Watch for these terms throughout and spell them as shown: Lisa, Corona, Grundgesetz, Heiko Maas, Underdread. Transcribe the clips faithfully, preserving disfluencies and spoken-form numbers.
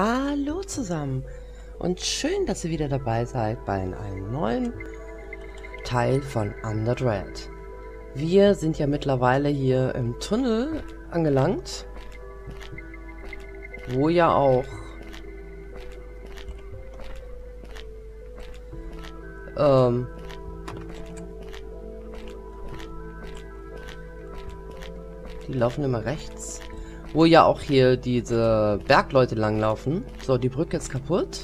Hallo zusammen und schön, dass ihr wieder dabei seid bei einem neuen Teil von Underdread. Wir sind ja mittlerweile hier im Tunnel angelangt, wo ja auch ähm, die laufen immer rechts. Wo ja auch hier diese Bergleute langlaufen. So, die Brücke ist kaputt.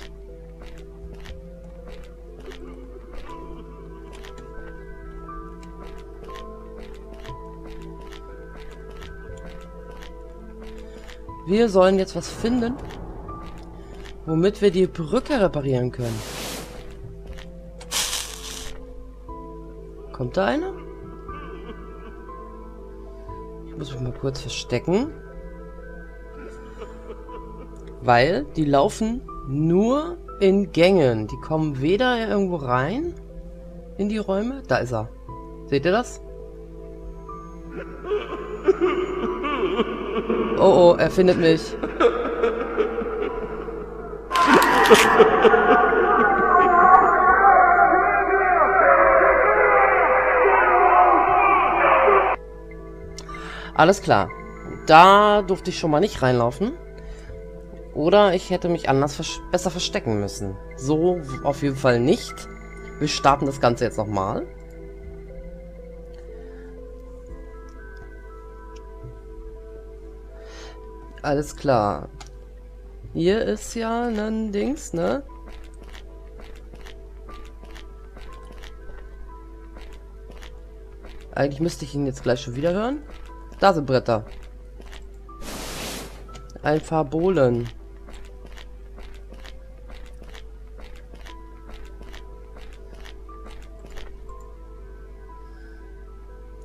Wir sollen jetzt was finden, womit wir die Brücke reparieren können. Kommt da einer? Ich muss mich mal kurz verstecken. Weil die laufen nur in Gängen. Die kommen weder irgendwo rein in die Räume. Da ist er. Seht ihr das? Oh, oh, er findet mich. Alles klar. Da durfte ich schon mal nicht reinlaufen. Oder ich hätte mich anders vers- besser verstecken müssen. So auf jeden Fall nicht. Wir starten das Ganze jetzt nochmal. Alles klar. Hier ist ja ein Dings, ne? Eigentlich müsste ich ihn jetzt gleich schon wieder hören. Da sind Bretter. Ein paar Bohlen.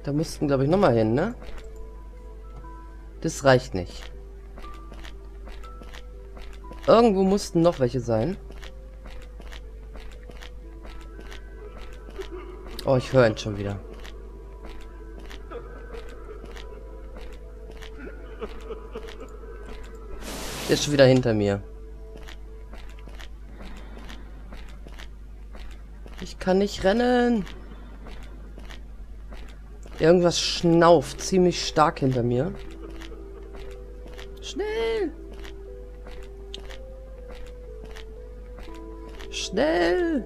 Da müssten, glaube ich, nochmal hin, ne? Das reicht nicht. Irgendwo mussten noch welche sein. Oh, ich höre ihn schon wieder. Der ist schon wieder hinter mir. Ich kann nicht rennen. Irgendwas schnauft ziemlich stark hinter mir. Schnell! Schnell!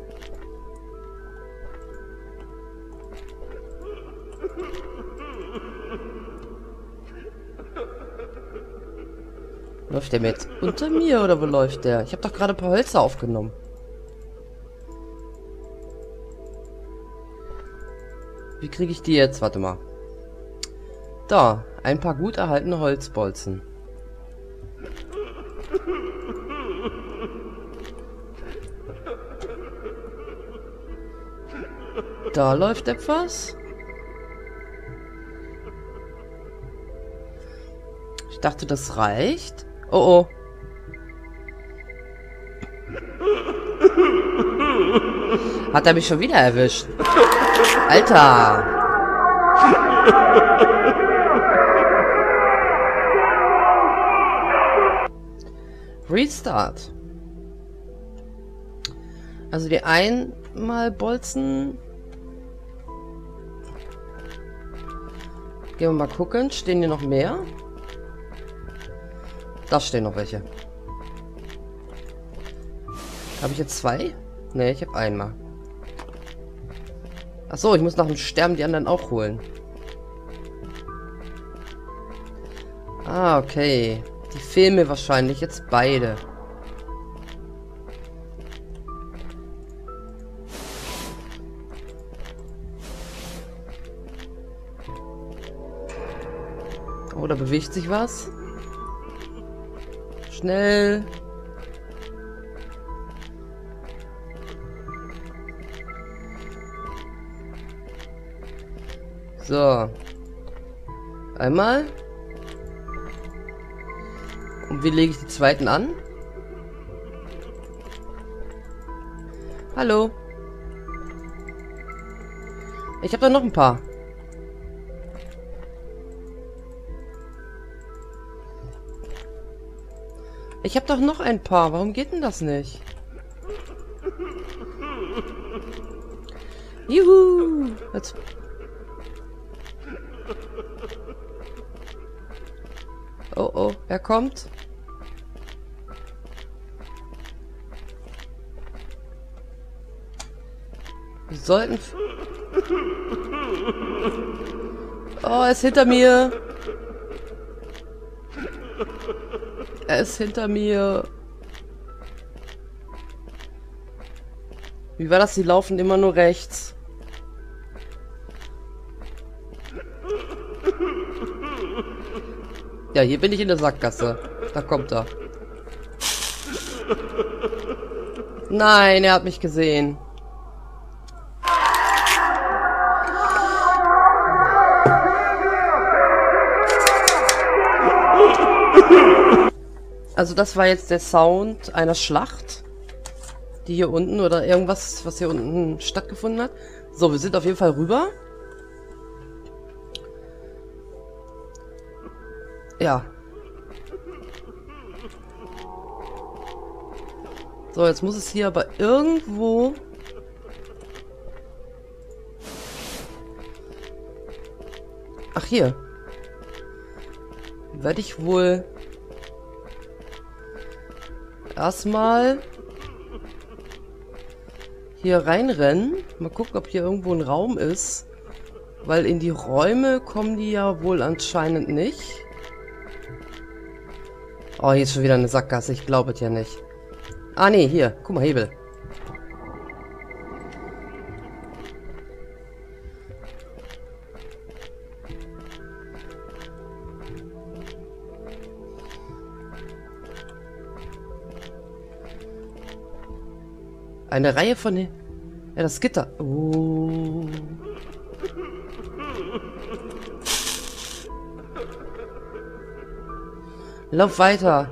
Läuft der mir jetzt unter mir oder wo läuft der? Ich habe doch gerade ein paar Hölzer aufgenommen. Wie kriege ich die jetzt? Warte mal. Da, ein paar gut erhaltene Holzbolzen. Da läuft etwas. Ich dachte, das reicht. Oh, oh. Hat er mich schon wieder erwischt? Alter! Restart. Also die Einmalbolzen. Gehen wir mal gucken. Stehen hier noch mehr? Da stehen noch welche. Habe ich jetzt zwei? Ne, ich habe einmal. Achso, ich muss nach dem Sterben die anderen auch holen. Ah, okay. Die fehlen mir wahrscheinlich jetzt beide. Oh, da bewegt sich was. Schnell. So. Einmal. Und wie lege ich die zweiten an? Hallo. Ich habe da noch ein paar. Ich habe doch noch ein paar. Warum geht denn das nicht? Juhu! Jetzt. Oh oh, er kommt. Wir sollten... Oh, er ist hinter mir. Er ist hinter mir. Wie war das? Die laufen immer nur rechts. Ja, hier bin ich in der Sackgasse. Da kommt er. Nein, er hat mich gesehen. Also das war jetzt der Sound einer Schlacht, die hier unten oder irgendwas, was hier unten stattgefunden hat. So, wir sind auf jeden Fall rüber. Ja. So, jetzt muss es hier aber irgendwo... Ach, hier. Werde ich wohl... erstmal hier reinrennen. Mal gucken, ob hier irgendwo ein Raum ist. Weil in die Räume kommen die ja wohl anscheinend nicht. Oh, hier ist schon wieder eine Sackgasse. Ich glaube es ja nicht. Ah, nee, hier. Guck mal, Hebel. Eine Reihe von... Ja, das Gitter. Oh. Lauf weiter.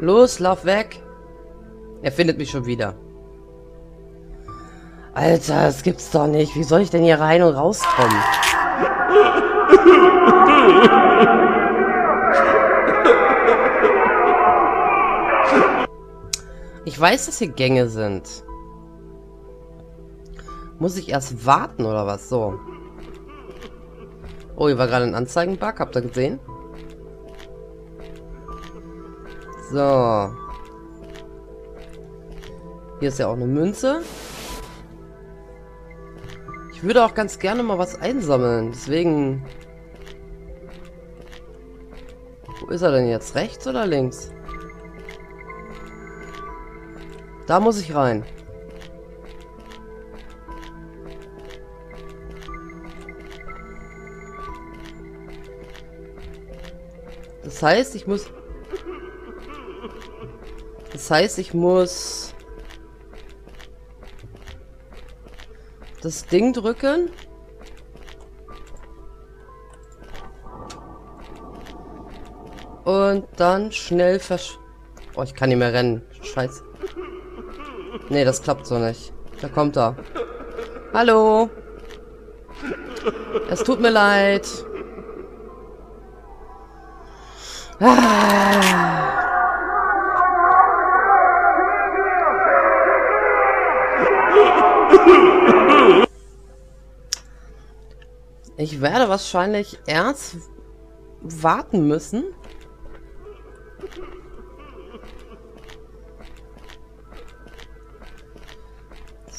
Los, lauf weg. Er findet mich schon wieder. Alter, das gibt's doch nicht. Wie soll ich denn hier rein und rauskommen? Ich weiß, dass hier Gänge sind. Muss ich erst warten oder was? So. Oh, hier war gerade ein Anzeigenbug. Habt ihr gesehen? So. Hier ist ja auch eine Münze. Ich würde auch ganz gerne mal was einsammeln. Deswegen... Wo ist er denn jetzt? Rechts oder links? Da muss ich rein. Das heißt, ich muss... Das heißt, ich muss... das Ding drücken. Und dann schnell versch... Oh, ich kann nicht mehr rennen. Scheiße. Nee, das klappt so nicht. Da kommt er. Hallo. Es tut mir leid. Ah. Ich werde wahrscheinlich erst warten müssen.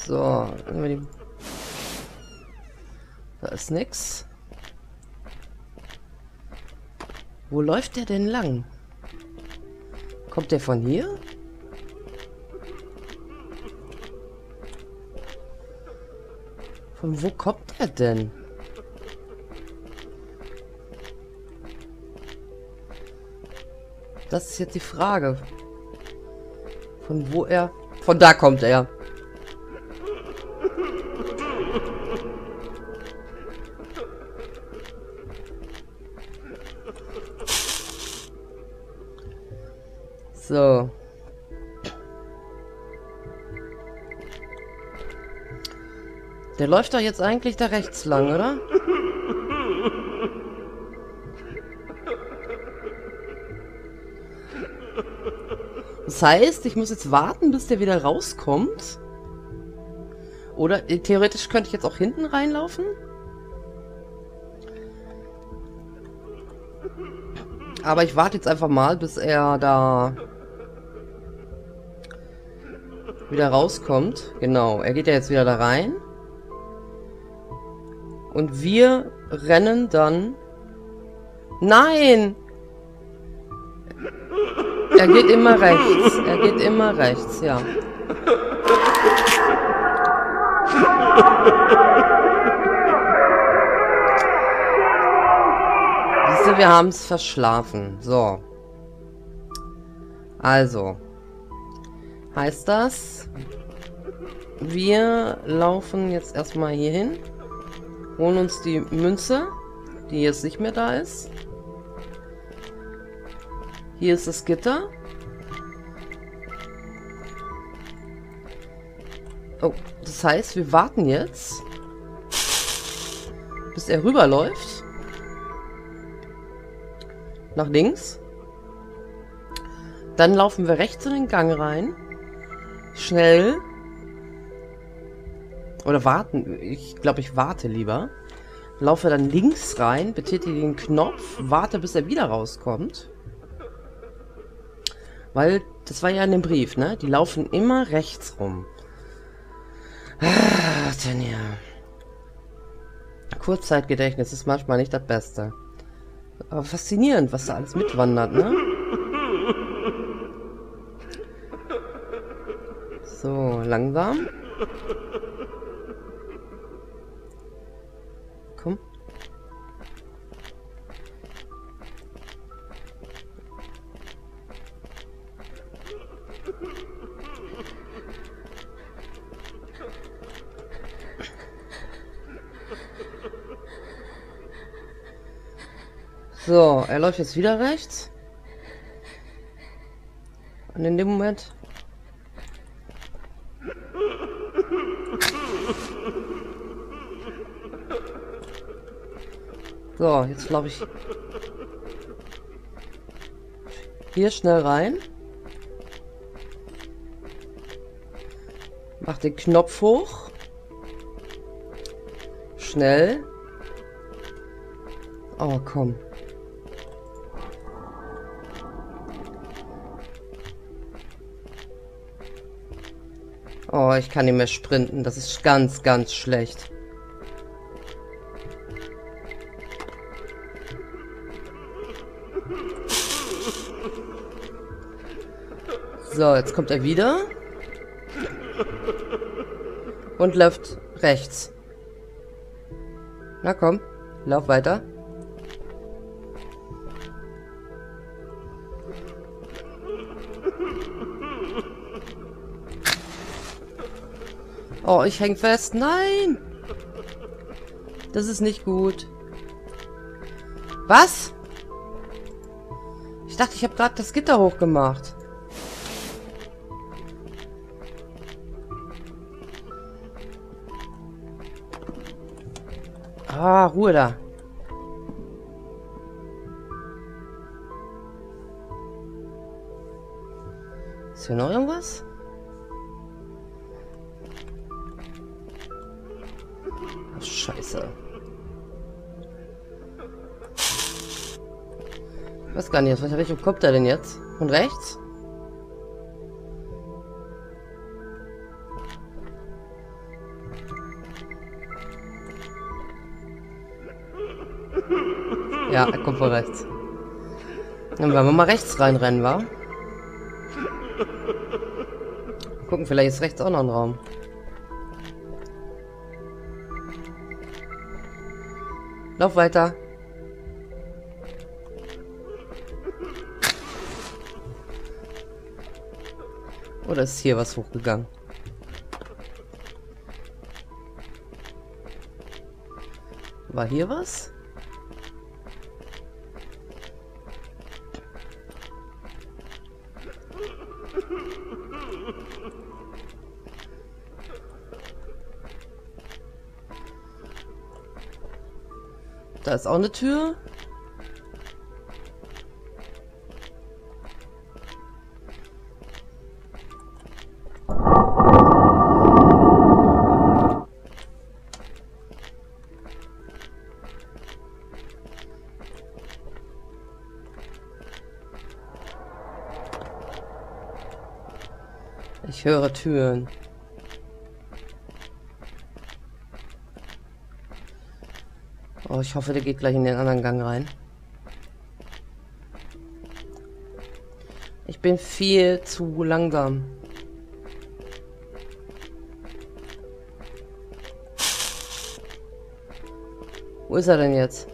So, da ist nix. Wo läuft der denn lang? Kommt der von hier? Von wo kommt er denn? Das ist jetzt die Frage. Von wo er... Von da kommt er. So. Der läuft doch jetzt eigentlich da rechts lang, oder? Das heißt, ich muss jetzt warten, bis der wieder rauskommt. Oder äh, theoretisch könnte ich jetzt auch hinten reinlaufen. Aber ich warte jetzt einfach mal, bis er da wieder rauskommt. Genau, er geht ja jetzt wieder da rein. Und wir rennen dann... Nein! Er geht immer rechts. Er geht immer rechts, ja. Siehst du, wir haben es verschlafen. So. Also. Heißt das, wir laufen jetzt erstmal hier hin, holen uns die Münze, die jetzt nicht mehr da ist. Hier ist das Gitter. Oh, das heißt, wir warten jetzt, bis er rüberläuft. Nach links. Dann laufen wir rechts in den Gang rein. Schnell. Oder warten. Ich glaube, ich warte lieber. Laufe dann links rein, betätige den Knopf, warte, bis er wieder rauskommt. Weil, das war ja in dem Brief, ne? Die laufen immer rechts rum. Ah, Tanja. Kurzzeitgedächtnis ist manchmal nicht das Beste. Aber faszinierend, was da alles mitwandert, ne? So, langsam. Komm. So, er läuft jetzt wieder rechts. Und in dem Moment... So, jetzt glaube ich... Hier schnell rein. Mach den Knopf hoch. Schnell. Oh, komm. Oh, ich kann nicht mehr sprinten. Das ist ganz, ganz schlecht. So, jetzt kommt er wieder. Und läuft rechts. Na komm, lauf weiter. Oh, ich häng fest. Nein! Das ist nicht gut. Was? Ich dachte, ich habe gerade das Gitter hochgemacht. Ah, Ruhe da. Ist hier noch irgendwas? Scheiße. Ich weiß gar nicht, was Richtung kommt er denn jetzt? Von rechts? Ja, er kommt von rechts. Dann werden wir mal rechts reinrennen, wa? Gucken, vielleicht ist rechts auch noch ein Raum. Lauf weiter. Oder ist hier was hochgegangen? War hier was? Da ist auch eine Tür. Ich höre Türen. Oh, ich hoffe, der geht gleich in den anderen Gang rein. Ich bin viel zu langsam. Wo ist er denn jetzt?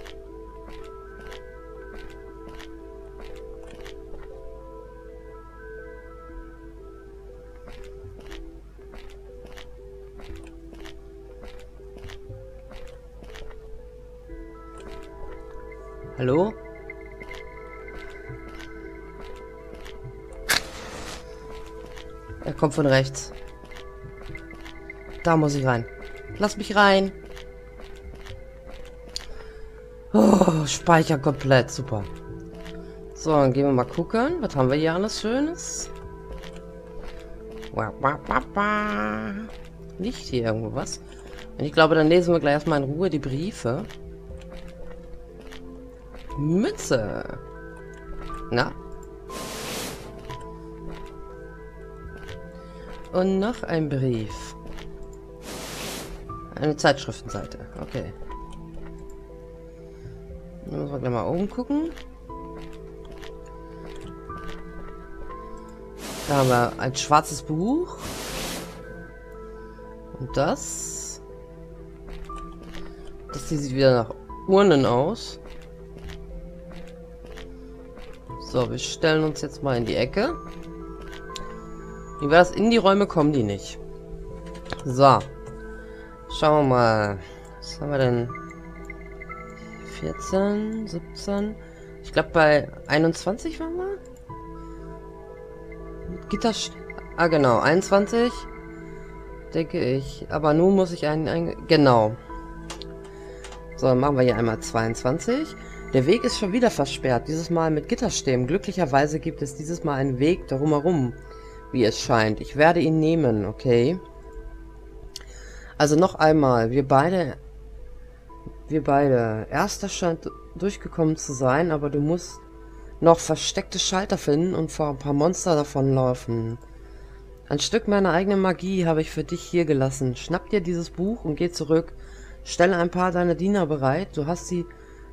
Hallo? Er kommt von rechts. Da muss ich rein. Lass mich rein. Oh, Speicher komplett. Super. So, dann gehen wir mal gucken. Was haben wir hier alles Schönes? Liegt hier irgendwo was? Und ich glaube, dann lesen wir gleich erstmal in Ruhe die Briefe. Mütze. Na? Und noch ein Brief. Eine Zeitschriftenseite. Okay. Dann müssen wir gleich mal oben gucken. Da haben wir ein schwarzes Buch. Und das. Das sieht wieder nach Urnen aus. So, wir stellen uns jetzt mal in die Ecke. Wie war das? In die Räume kommen die nicht. So. Schauen wir mal. Was haben wir denn? vierzehn, siebzehn. Ich glaube, bei einundzwanzig waren wir. Gitter. Ah, genau. einundzwanzig. Denke ich. Aber nun muss ich einen. einen genau. So, dann machen wir hier einmal zweiundzwanzig. Der Weg ist schon wieder versperrt, dieses Mal mit Gitterstäben. Glücklicherweise gibt es dieses Mal einen Weg darum herum, wie es scheint. Ich werde ihn nehmen, okay? Also noch einmal, wir beide... Wir beide. Erster scheint durchgekommen zu sein, aber du musst noch versteckte Schalter finden und vor ein paar Monster davonlaufen. Ein Stück meiner eigenen Magie habe ich für dich hier gelassen. Schnapp dir dieses Buch und geh zurück. Stelle ein paar deiner Diener bereit, du hast sie...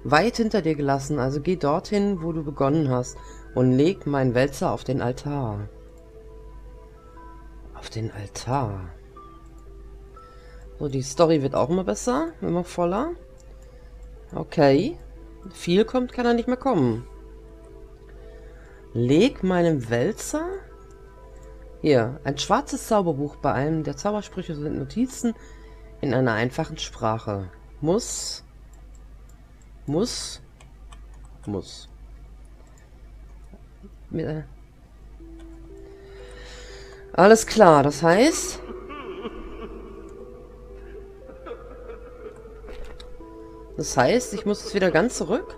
weit hinter dir gelassen, also geh dorthin, wo du begonnen hast, und leg meinen Wälzer auf den Altar. Auf den Altar. So, die Story wird auch immer besser, immer voller. Okay. Viel kommt, kann er nicht mehr kommen. Leg meinen Wälzer? Hier, ein schwarzes Zauberbuch. Bei einem der Zaubersprüche sind Notizen in einer einfachen Sprache. Muss... Muss. Muss. Alles klar, das heißt... Das heißt, ich muss jetzt wieder ganz zurück.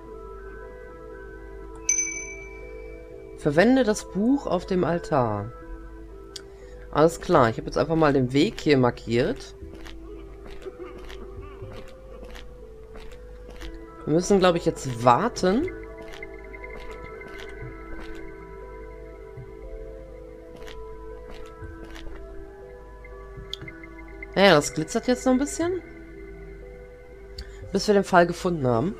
Verwende das Buch auf dem Altar. Alles klar, ich habe jetzt einfach mal den Weg hier markiert. Wir müssen, glaube ich, jetzt warten. Naja, das glitzert jetzt noch ein bisschen. Bis wir den Fall gefunden haben.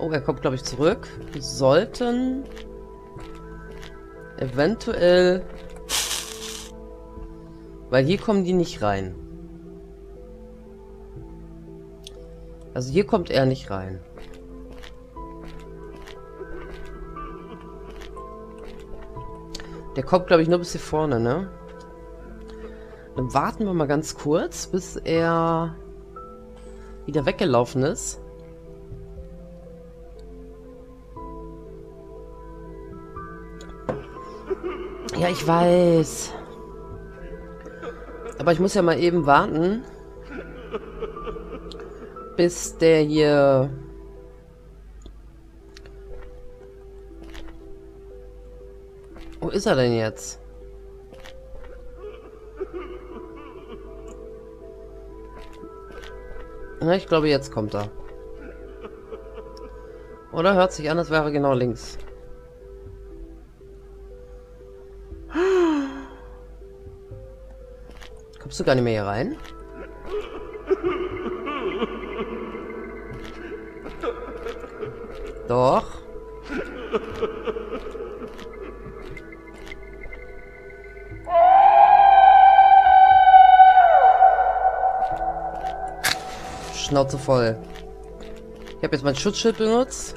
Oh, er kommt, glaube ich, zurück. Wir sollten eventuell... Weil hier kommen die nicht rein. Also hier kommt er nicht rein. Der kommt, glaube ich, nur bis hier vorne, ne? Dann warten wir mal ganz kurz, bis er wieder weggelaufen ist. Ja, ich weiß. Aber ich muss ja mal eben warten... bis der hier wo ist er denn jetzt? Na, ich glaube, jetzt kommt er. Oder hört sich an, als wäre genau links. Kommst du gar nicht mehr hier rein? Doch. Schnauze voll. Ich habe jetzt mein Schutzschild benutzt.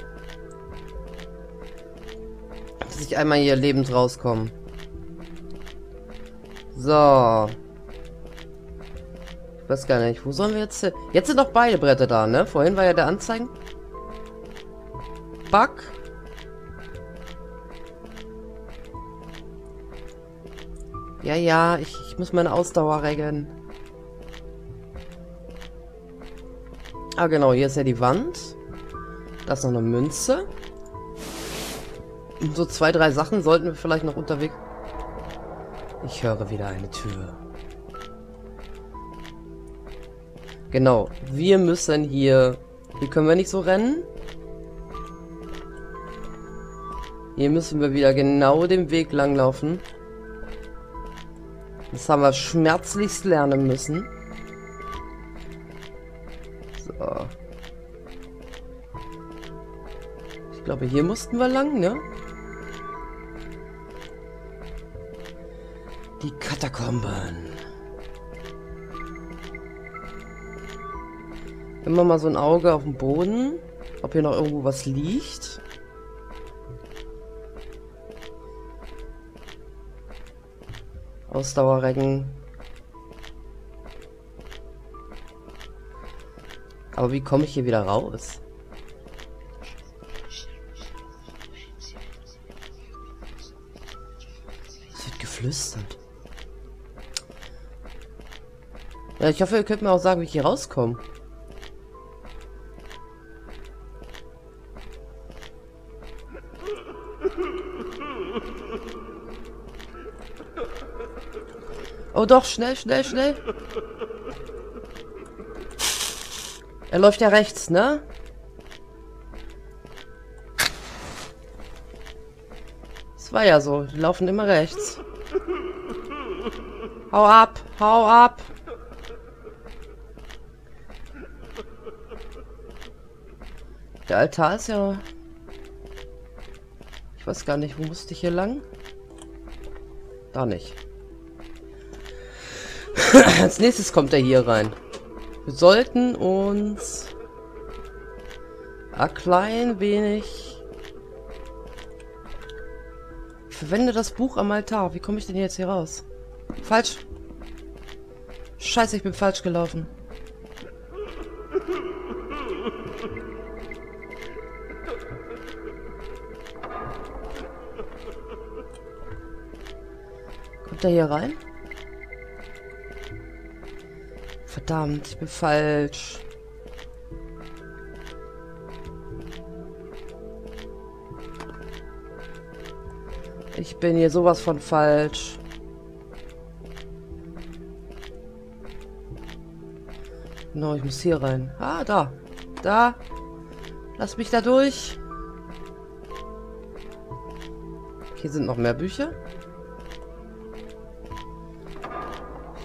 Dass ich einmal hier lebend rauskomme. So. Ich weiß gar nicht, wo sollen wir jetzt hin? Jetzt sind noch beide Bretter da, ne? Vorhin war ja der Anzeigen. Bug. Ja, ja, ich, ich muss meine Ausdauer regeln. Ah, genau, hier ist ja die Wand. Da ist noch eine Münze. Und so zwei, drei Sachen sollten wir vielleicht noch unterwegs... Ich höre wieder eine Tür. Genau, wir müssen hier... Hier können wir nicht so rennen. Hier müssen wir wieder genau den Weg lang laufen. Das haben wir schmerzlichst lernen müssen. So. Ich glaube, hier mussten wir lang, ne? Die Katakomben. Immer mal so ein Auge auf dem Boden, ob hier noch irgendwo was liegt. Ausdauerrecken. Aber wie komme ich hier wieder raus? Es wird geflüstert. Ja, ich hoffe, ihr könnt mir auch sagen, wie ich hier rauskomme. Oh doch, schnell, schnell, schnell. Er läuft ja rechts, ne? Das war ja so. Die laufen immer rechts. Hau ab, hau ab. Der Altar ist ja... Ich weiß gar nicht, wo musste ich hier lang? Da nicht. Als nächstes kommt er hier rein. Wir sollten uns ein klein wenig... Ich verwende das Buch am Altar. Wie komme ich denn jetzt hier raus? Falsch. Scheiße, ich bin falsch gelaufen. Kommt er hier rein? Verdammt, ich bin falsch. Ich bin hier sowas von falsch. Genau, ich muss hier rein. Ah, da. Da. Lass mich da durch. Hier sind noch mehr Bücher.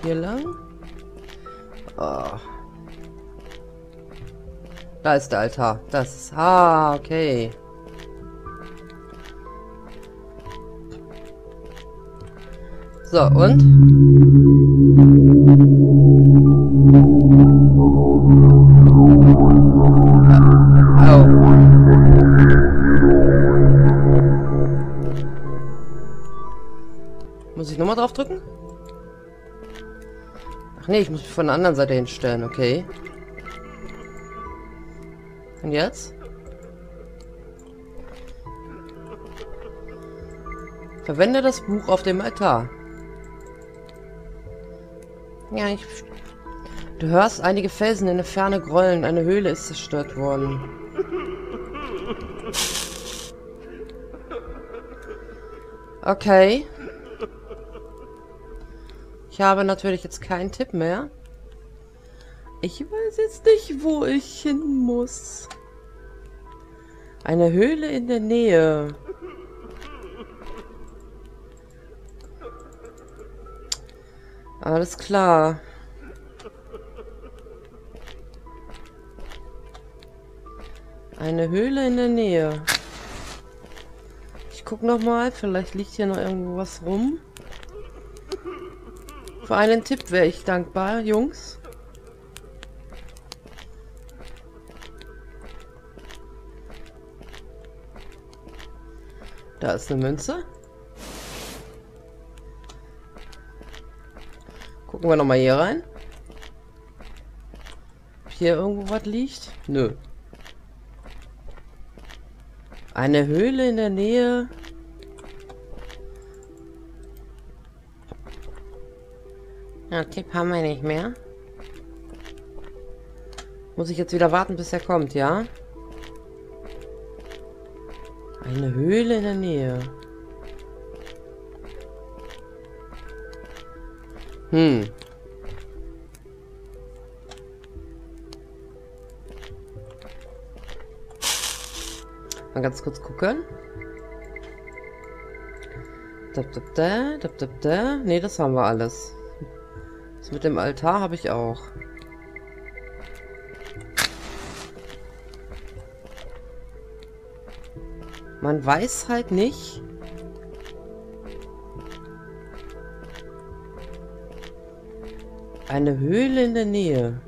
Hier lang. Oh. Da ist der Altar. Das ist... Ah, okay. So, und? Au. Muss ich nochmal drauf drücken? Ach nee, ich muss mich von der anderen Seite hinstellen, okay. Und jetzt? Verwende das Buch auf dem Altar. Ja, ich... Du hörst einige Felsen in der Ferne grollen. Eine Höhle ist zerstört worden. Okay. Ich habe natürlich jetzt keinen Tipp mehr. Ich weiß jetzt nicht, wo ich hin muss. Eine Höhle in der Nähe. Alles klar. Eine Höhle in der Nähe. Ich guck noch mal, vielleicht liegt hier noch irgendwo was rum. Für einen Tipp wäre ich dankbar, Jungs. Da ist eine Münze. Gucken wir nochmal hier rein. Ob hier irgendwo was liegt? Nö. Eine Höhle in der Nähe. Ja, Tipp haben wir nicht mehr. Muss ich jetzt wieder warten, bis er kommt, ja? Eine Höhle in der Nähe. Hm. Mal ganz kurz gucken. Da, da, da, da, da, da. Ne, das haben wir alles. Das mit dem Altar habe ich auch. Man weiß halt nicht. Eine Höhle in der Nähe.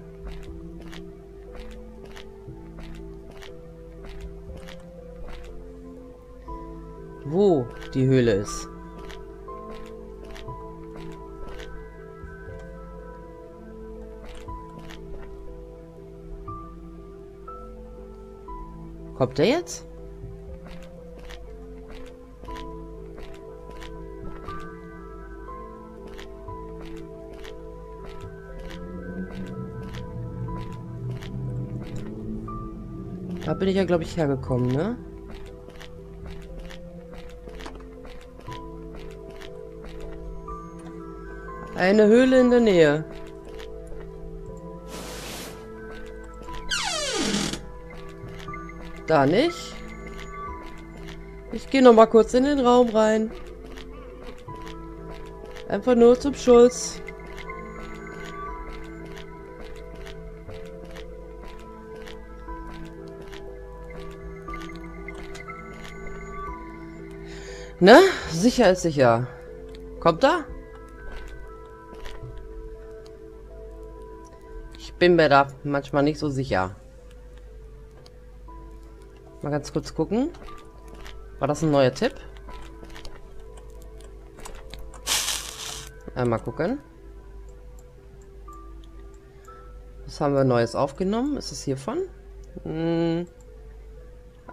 Wo die Höhle ist. Kommt der jetzt? Da bin ich ja, glaube ich, hergekommen, ne? Eine Höhle in der Nähe. Da nicht. Ich gehe noch mal kurz in den Raum rein. Einfach nur zum Schutz. Ne? Sicher ist sicher. Kommt da? Ich bin mir da manchmal nicht so sicher. Mal ganz kurz gucken. War das ein neuer Tipp? Einmal gucken. Was haben wir Neues aufgenommen? Ist es hiervon? Hm.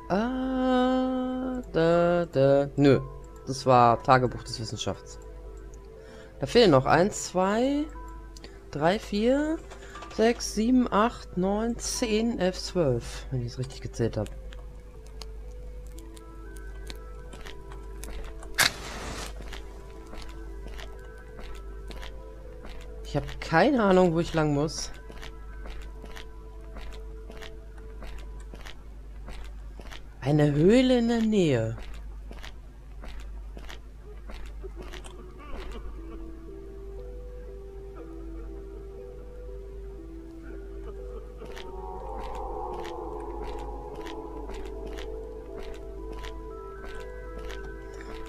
Ah, da, da. Nö. Das war Tagebuch des Wissenschafts. Da fehlen noch eins, zwei, drei, vier, sechs, sieben, acht, neun, zehn, elf, zwölf. Wenn ich es richtig gezählt habe. Ich habe keine Ahnung, wo ich lang muss. Eine Höhle in der Nähe.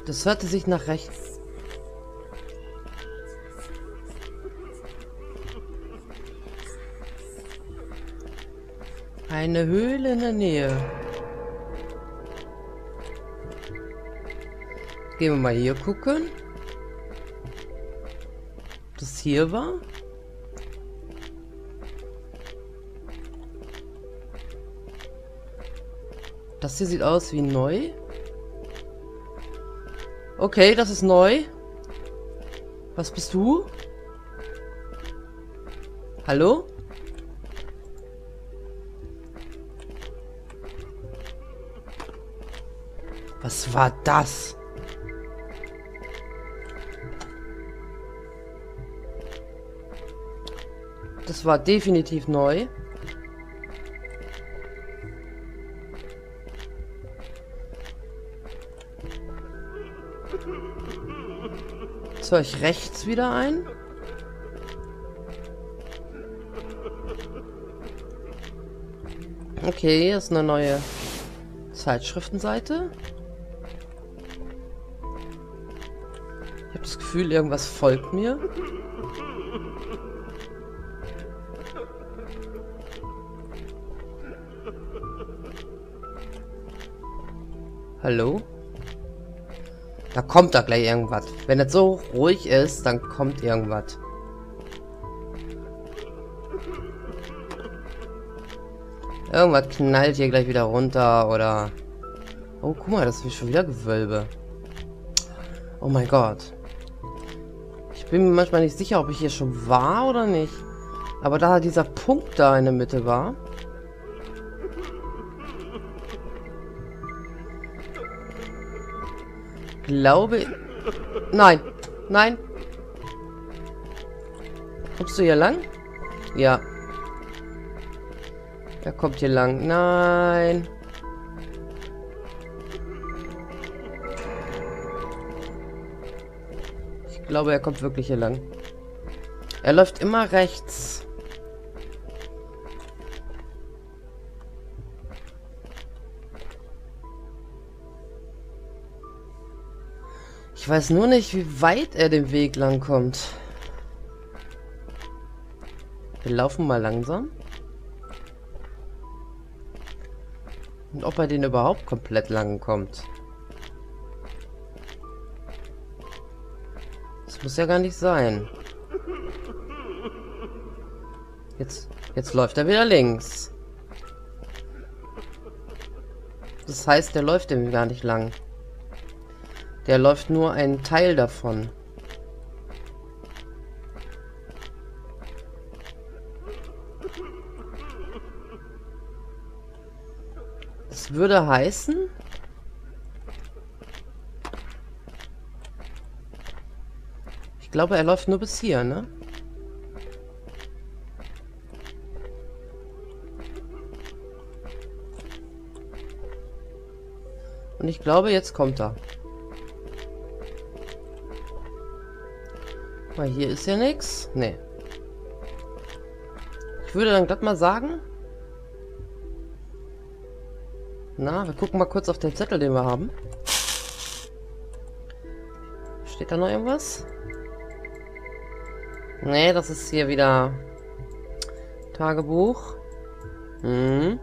Das hörte sich nach rechts. Eine Höhle in der Nähe. Gehen wir mal hier gucken. Ob das hier war? Das hier sieht aus wie neu. Okay, das ist neu. Was bist du? Hallo? Was war das? Das war definitiv neu. Jetzt höre ich rechts wieder ein. Okay, hier ist eine neue Zeitschriftenseite. Ich habe das Gefühl, irgendwas folgt mir. Hallo? Da kommt da gleich irgendwas. Wenn das so ruhig ist, dann kommt irgendwas. Irgendwas knallt hier gleich wieder runter, oder... Oh, guck mal, das ist schon wieder Gewölbe. Oh mein Gott. Ich bin mir manchmal nicht sicher, ob ich hier schon war oder nicht. Aber da dieser Punkt da in der Mitte war... Glaube ich... Nein! Nein! Kommst du hier lang? Ja. Er kommt hier lang. Nein. Ich glaube, er kommt wirklich hier lang. Er läuft immer rechts. Ich weiß nur nicht, wie weit er den Weg lang kommt. Wir laufen mal langsam. Und ob er den überhaupt komplett lang kommt. Das muss ja gar nicht sein. Jetzt, jetzt läuft er wieder links. Das heißt, der läuft dem gar nicht lang. Der läuft nur einen Teil davon. Das würde heißen, ich glaube, er läuft nur bis hier, ne? Und ich glaube, jetzt kommt er. Weil hier ist ja nichts. Nee. Ich würde dann glatt mal sagen... Na, wir gucken mal kurz auf den Zettel, den wir haben. Steht da noch irgendwas? Nee, das ist hier wieder Tagebuch. Hm.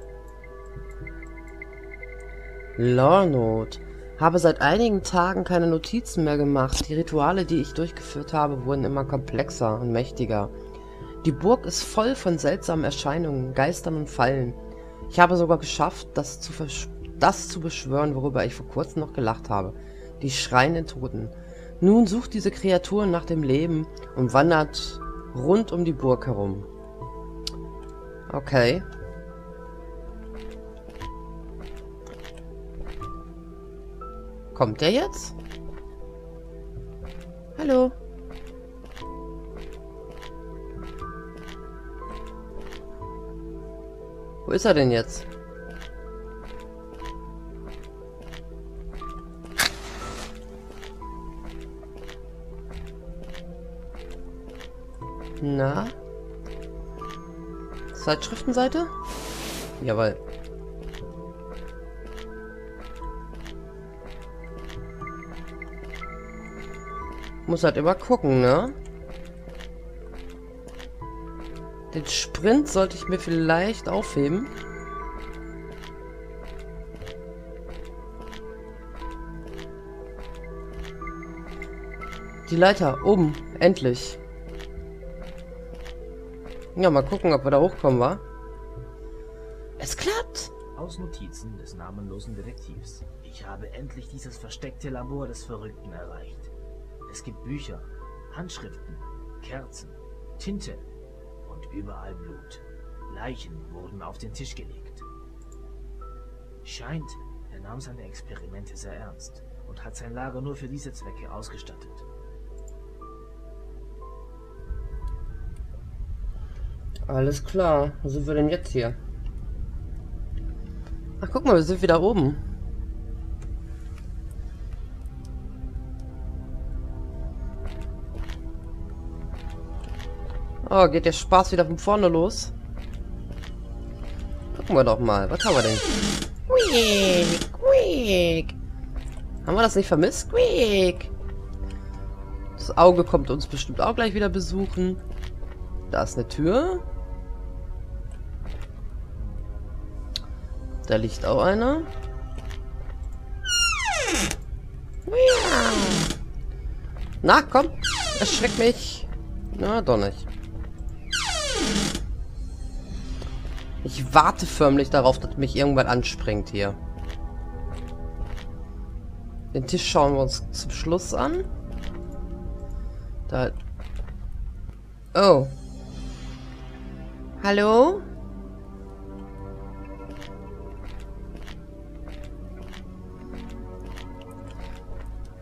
Lore-Not. Habe seit einigen Tagen keine Notizen mehr gemacht. Die Rituale, die ich durchgeführt habe, wurden immer komplexer und mächtiger. Die Burg ist voll von seltsamen Erscheinungen, Geistern und Fallen. Ich habe sogar geschafft, das zu, das zu beschwören, worüber ich vor kurzem noch gelacht habe. Die schreienden Toten. Nun sucht diese Kreaturen nach dem Leben und wandert rund um die Burg herum. Okay. Kommt der jetzt? Hallo? Wo ist er denn jetzt? Na? Zeitschriftenseite? Jawohl. Muss halt immer gucken, ne? Den Sprint sollte ich mir vielleicht aufheben. Die Leiter, oben, endlich. Ja, mal gucken, ob wir da hochkommen, wa? Es klappt! Aus Notizen des namenlosen Detektivs. Ich habe endlich dieses versteckte Labor des Verrückten erreicht. Es gibt Bücher, Handschriften, Kerzen, Tinte... Und überall Blut. Leichen wurden auf den Tisch gelegt. Scheint, er nahm seine Experimente sehr ernst und hat sein Lager nur für diese Zwecke ausgestattet. Alles klar. Wo sind wir denn jetzt hier? Ach, guck mal, wir sind wieder oben. Oh, geht der Spaß wieder von vorne los? gucken wir doch mal. Was haben wir denn? Quick, quick. Haben wir das nicht vermisst? Quick. Das Auge kommt uns bestimmt auch gleich wieder besuchen. Da ist eine Tür. Da liegt auch einer. Na, komm. Erschreck mich. Na, doch nicht. Ich warte förmlich darauf, dass mich irgendwann anspringt hier. Den Tisch schauen wir uns zum Schluss an. Da. Oh. Hallo?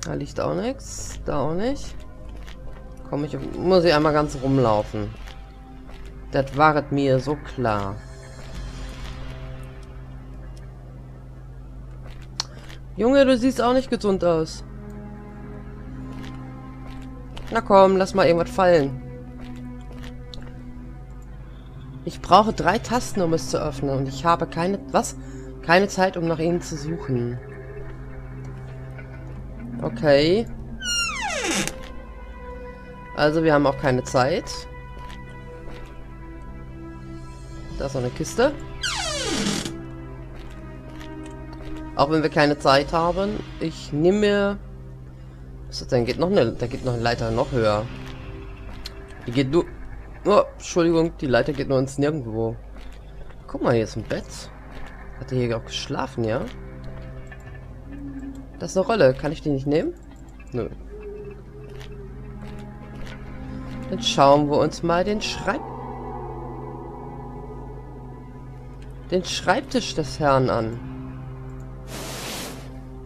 Da liegt auch nichts. Da auch nicht. Komm, ich muss ich einmal ganz rumlaufen. Das waret mir so klar. Junge, du siehst auch nicht gesund aus. Na komm, lass mal irgendwas fallen. Ich brauche drei Tasten, um es zu öffnen. Und ich habe keine... Was? Keine Zeit, um nach ihnen zu suchen. Okay. Also, wir haben auch keine Zeit. Da ist noch eine Kiste. Auch wenn wir keine Zeit haben. Ich nehme mir... Was ist das denn? Geht noch eine, da geht noch eine Leiter noch höher. Die geht nur... Oh, Entschuldigung, die Leiter geht nur ins Nirgendwo. Guck mal, hier ist ein Bett. Hat er hier auch geschlafen, ja? Das ist eine Rolle. Kann ich die nicht nehmen? Nö. Dann schauen wir uns mal den Schreib... den Schreibtisch des Herrn an.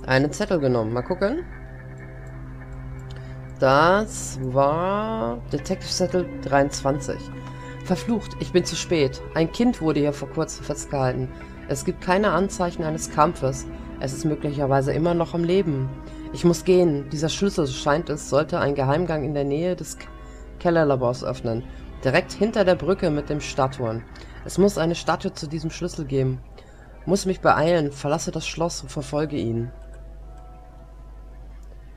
Einen Zettel genommen. Mal gucken. Das war... Detective-Zettel dreiundzwanzig. Verflucht, ich bin zu spät. Ein Kind wurde hier vor kurzem festgehalten. Es gibt keine Anzeichen eines Kampfes. Es ist möglicherweise immer noch am Leben. Ich muss gehen. Dieser Schlüssel, so scheint es, sollte einen Geheimgang in der Nähe des Kellerlabors öffnen. Direkt hinter der Brücke mit den Statuen. Es muss eine Statue zu diesem Schlüssel geben. Muss mich beeilen, verlasse das Schloss und verfolge ihn.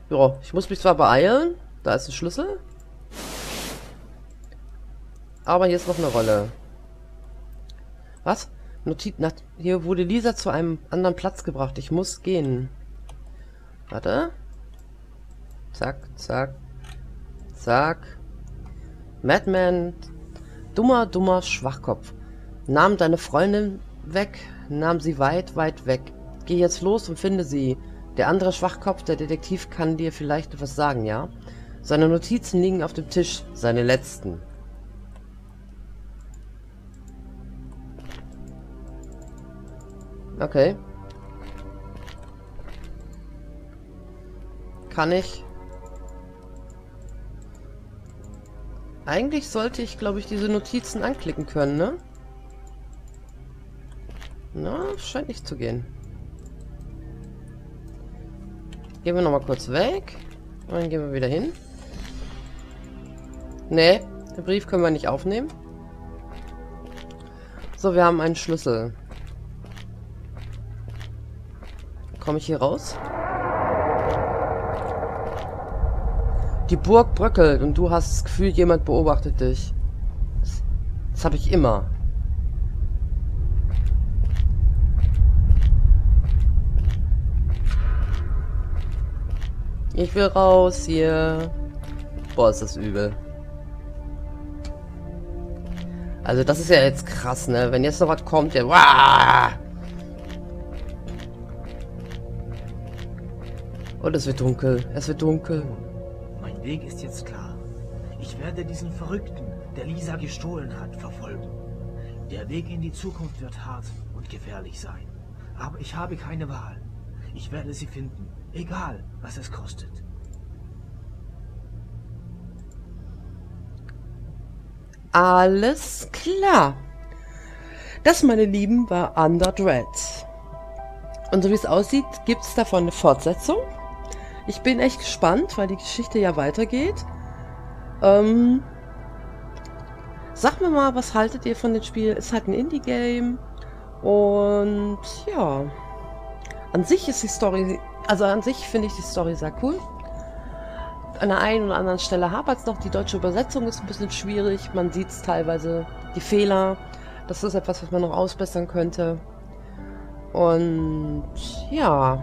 Ja, ich muss mich zwar beeilen, da ist ein Schlüssel. Aber hier ist noch eine Rolle. Was? Notiz, nach, hier wurde Lisa zu einem anderen Platz gebracht. Ich muss gehen. Warte. Zack, zack. Zack. Madman. Dummer, dummer Schwachkopf. Nahm deine Freundin weg. Nahm sie weit, weit weg. Geh jetzt los und finde sie. Der andere Schwachkopf, der Detektiv, kann dir vielleicht etwas sagen, ja? Seine Notizen liegen auf dem Tisch. Seine letzten. Okay. Kann ich... Eigentlich sollte ich, glaube ich, diese Notizen anklicken können, ne? Na, scheint nicht zu gehen. Gehen wir nochmal kurz weg. Und dann gehen wir wieder hin. Ne, den Brief können wir nicht aufnehmen. So, wir haben einen Schlüssel. Komme ich hier raus? Die Burg bröckelt und du hast das Gefühl, jemand beobachtet dich. Das, das habe ich immer. Ich will raus hier. Boah, ist das übel. Also das ist ja jetzt krass, ne? Wenn jetzt noch was kommt, der... Und es wird dunkel. Es wird dunkel. Mein Weg ist jetzt klar. Ich werde diesen Verrückten, der Lisa gestohlen hat, verfolgen. Der Weg in die Zukunft wird hart und gefährlich sein. Aber ich habe keine Wahl. Ich werde sie finden. Egal, was es kostet. Alles klar. Das, meine Lieben, war Underdread. Und so wie es aussieht, gibt es davon eine Fortsetzung. Ich bin echt gespannt, weil die Geschichte ja weitergeht. Ähm, sag mir mal, was haltet ihr von dem Spiel? Ist halt ein Indie-Game. Und ja, an sich ist die Story, also an sich finde ich die Story sehr cool. An der einen oder anderen Stelle hapert es noch, die deutsche Übersetzung ist ein bisschen schwierig, man sieht es teilweise, die Fehler, das ist etwas, was man noch ausbessern könnte. Und ja,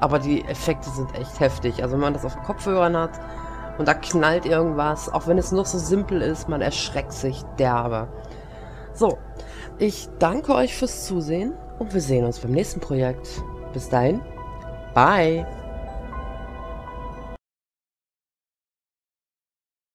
aber die Effekte sind echt heftig, also wenn man das auf Kopfhörern hat und da knallt irgendwas, auch wenn es noch so simpel ist, man erschreckt sich derbe. So, ich danke euch fürs Zusehen und wir sehen uns beim nächsten Projekt. Bis dahin, bye!